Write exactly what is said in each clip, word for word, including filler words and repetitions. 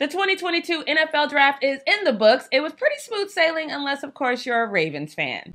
The twenty twenty-two N F L Draft is in the books. It was pretty smooth sailing unless, of course, you're a Ravens fan.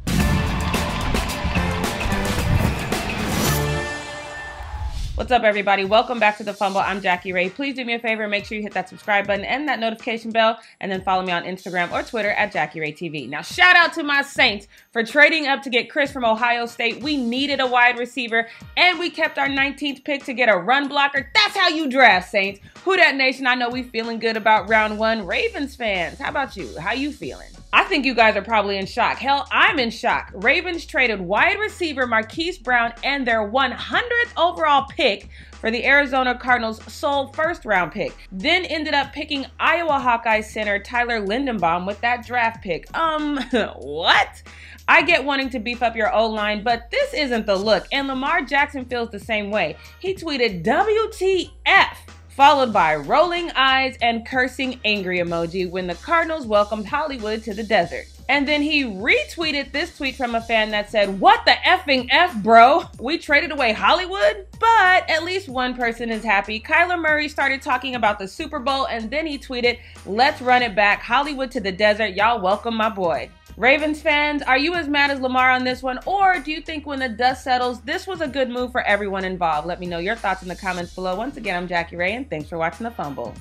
What's up, everybody? Welcome back to The Fumble. I'm Jackie Ray. Please do me a favor and make sure you hit that subscribe button and that notification bell, and then follow me on Instagram or Twitter at Jackie Ray T V. Now, shout out to my Saints for trading up to get Chris from Ohio State. We needed a wide receiver, and we kept our nineteenth pick to get a run blocker. That's how you draft, Saints. Hoodat Nation, I know we feeling good about round one. Ravens fans, how about you? How you feeling? I think you guys are probably in shock. Hell, I'm in shock. Ravens traded wide receiver Marquise Brown and their one hundredth overall pick for the Arizona Cardinals' sole first-round pick, then ended up picking Iowa Hawkeye center Tyler Lindenbaum with that draft pick. Um, what? I get wanting to beef up your O-line, but this isn't the look, and Lamar Jackson feels the same way. He tweeted, W T F, followed by rolling eyes and cursing angry emoji when the Cardinals welcomed Hollywood to the desert. And then he retweeted this tweet from a fan that said, what the effing F, bro? We traded away Hollywood? But at least one person is happy. Kyler Murray started talking about the Super Bowl, and then he tweeted, let's run it back. Hollywood to the desert. Y'all welcome my boy. Ravens fans, are you as mad as Lamar on this one, or do you think when the dust settles, this was a good move for everyone involved? Let me know your thoughts in the comments below. Once again, I'm Jackie Ray, and thanks for watching The Fumble.